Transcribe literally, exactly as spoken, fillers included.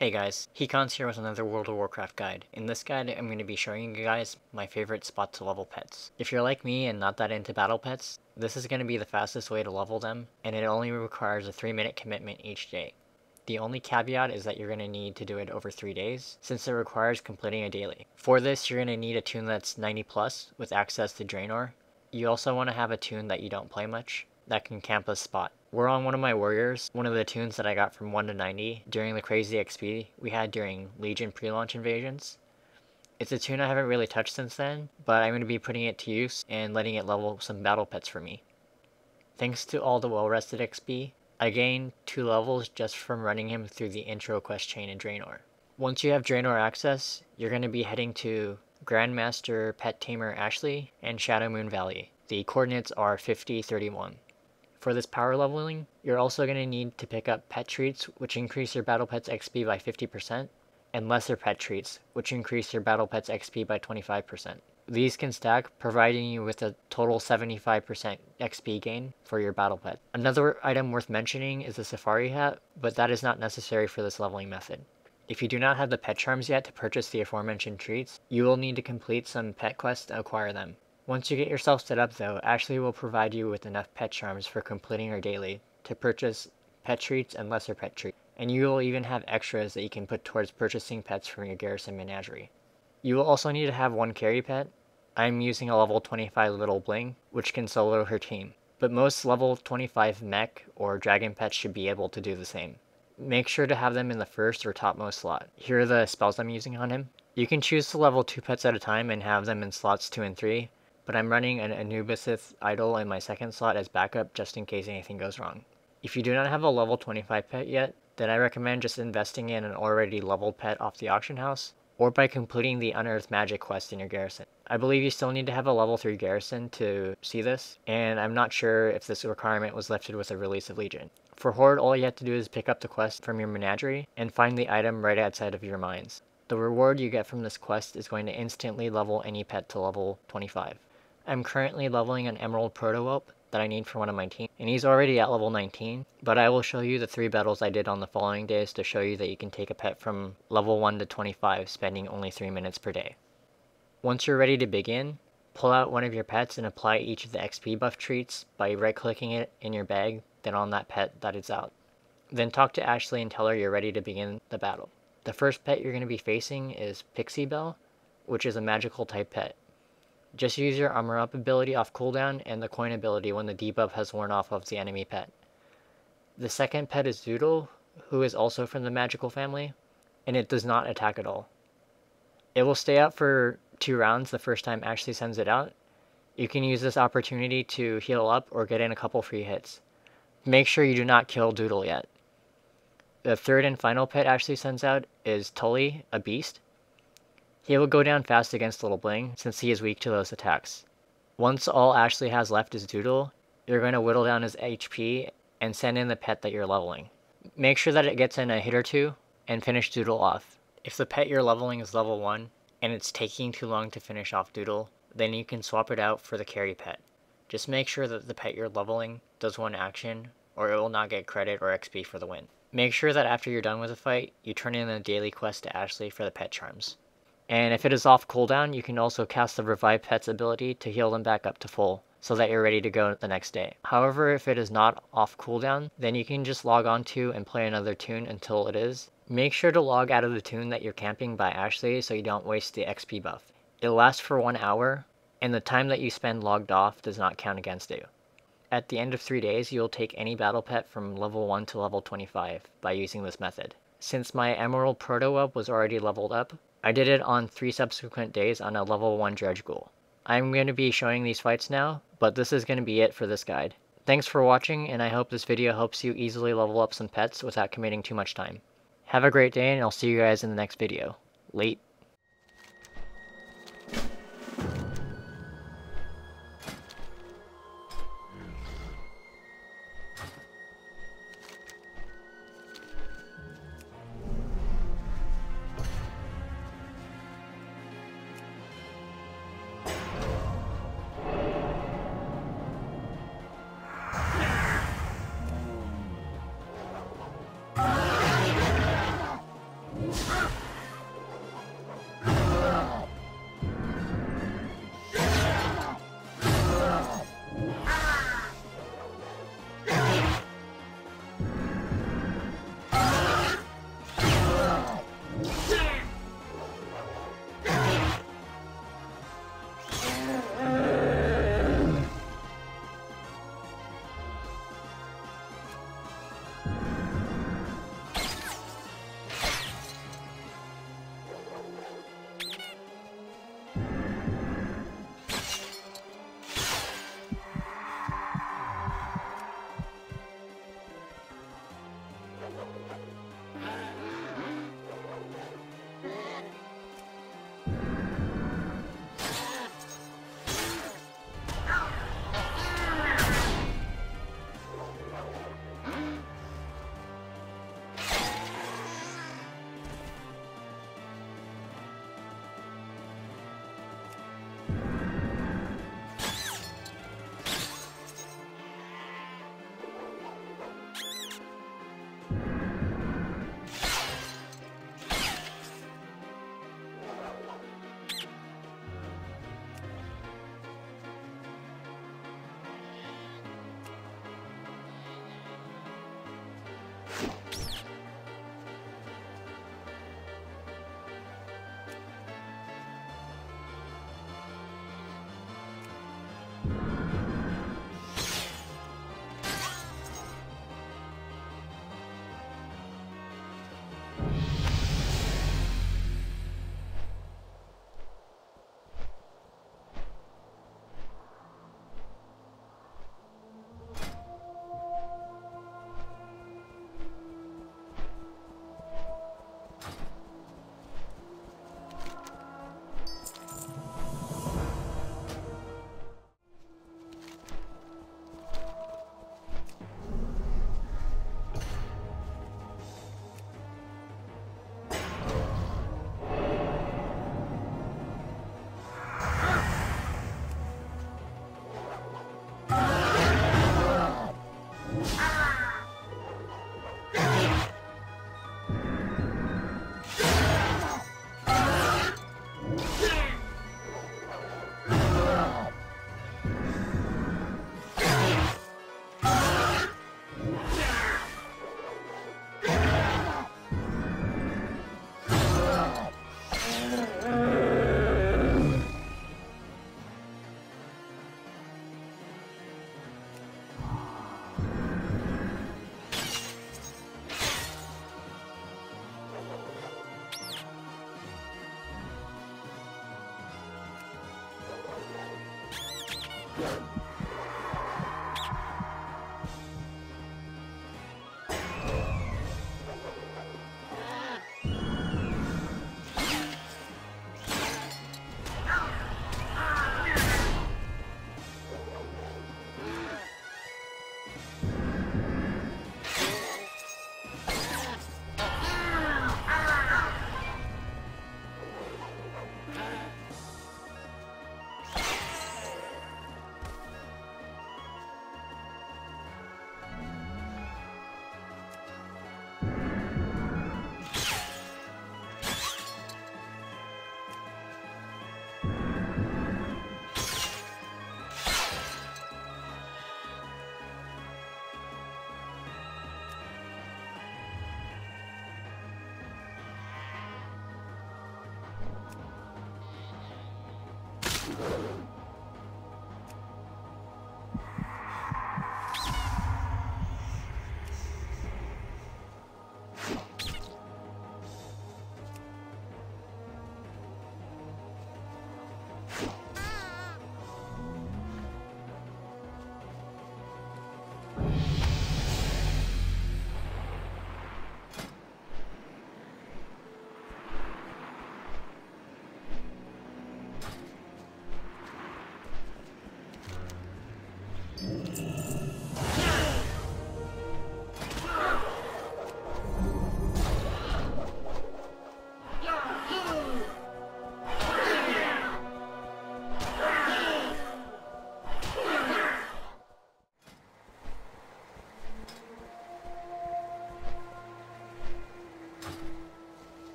Hey guys, Hecons here with another World of Warcraft guide. In this guide, I'm going to be showing you guys my favorite spot to level pets. If you're like me and not that into battle pets, this is going to be the fastest way to level them, and it only requires a three minute commitment each day. The only caveat is that you're going to need to do it over three days, since it requires completing a daily. For this, you're going to need a tune that's ninety plus, with access to Draenor. You also want to have a tune that you don't play much, that can camp a spot. We're on one of my warriors, one of the tunes that I got from one to ninety during the crazy X P we had during Legion pre-launch invasions. It's a tune I haven't really touched since then, but I'm going to be putting it to use and letting it level some battle pets for me. Thanks to all the well-rested X P, I gained two levels just from running him through the intro quest chain in Draenor. Once you have Draenor access, you're going to be heading to Grandmaster Pet Tamer Ashley and Shadowmoon Valley. The coordinates are fifty, thirty-one. For this power leveling, you're also going to need to pick up pet treats, which increase your battle pet's X P by fifty percent, and lesser pet treats, which increase your battle pet's X P by twenty-five percent. These can stack, providing you with a total seventy-five percent X P gain for your battle pet. Another item worth mentioning is the Safari hat, but that is not necessary for this leveling method. If you do not have the pet charms yet to purchase the aforementioned treats, you will need to complete some pet quests to acquire them. Once you get yourself set up though, Ashley will provide you with enough pet charms for completing her daily to purchase pet treats and lesser pet treats, and you will even have extras that you can put towards purchasing pets from your Garrison Menagerie. You will also need to have one carry pet. I'm using a level twenty-five Little Bling, which can solo her team, but most level twenty-five mech or dragon pets should be able to do the same. Make sure to have them in the first or topmost slot. Here are the spells I'm using on him. You can choose to level two pets at a time and have them in slots two and three. But I'm running an Anubisith Idol in my second slot as backup just in case anything goes wrong. If you do not have a level twenty-five pet yet, then I recommend just investing in an already leveled pet off the Auction House, or by completing the Unearthed Magic quest in your Garrison. I believe you still need to have a level three Garrison to see this, and I'm not sure if this requirement was lifted with the release of Legion. For Horde, all you have to do is pick up the quest from your Menagerie, and find the item right outside of your mines. The reward you get from this quest is going to instantly level any pet to level twenty-five. I'm currently leveling an Emerald Proto-Welp that I need for one of my teams, and he's already at level nineteen, but I will show you the three battles I did on the following days to show you that you can take a pet from level one to twenty-five, spending only three minutes per day. Once you're ready to begin, pull out one of your pets and apply each of the X P buff treats by right-clicking it in your bag, then on that pet that it's out. Then talk to Ashley and tell her you're ready to begin the battle. The first pet you're going to be facing is Pixie Belle, which is a magical type pet. Just use your armor up ability off cooldown and the coin ability when the debuff has worn off of the enemy pet. The second pet is Doodle, who is also from the magical family, and it does not attack at all. It will stay out for two rounds the first time Ashley sends it out. You can use this opportunity to heal up or get in a couple free hits. Make sure you do not kill Doodle yet. The third and final pet Ashley sends out is Tully, a beast. He will go down fast against Little Bling, since he is weak to those attacks. Once all Ashley has left is Doodle, you're going to whittle down his H P and send in the pet that you're leveling. Make sure that it gets in a hit or two, and finish Doodle off. If the pet you're leveling is level one, and it's taking too long to finish off Doodle, then you can swap it out for the carry pet. Just make sure that the pet you're leveling does one action, or it will not get credit or X P for the win. Make sure that after you're done with the fight, you turn in the daily quest to Ashley for the pet charms. And if it is off cooldown, you can also cast the Revive Pet's ability to heal them back up to full, so that you're ready to go the next day. However, if it is not off cooldown, then you can just log on to and play another tune until it is. Make sure to log out of the tune that you're camping by Ashley so you don't waste the X P buff. It lasts for one hour, and the time that you spend logged off does not count against you. At the end of three days, you'll take any battle pet from level one to level twenty-five by using this method. Since my Emerald Proto-Welp was already leveled up, I did it on three subsequent days on a level one Dredge Ghoul. I'm going to be showing these fights now, but this is going to be it for this guide. Thanks for watching, and I hope this video helps you easily level up some pets without committing too much time. Have a great day, and I'll see you guys in the next video. Late.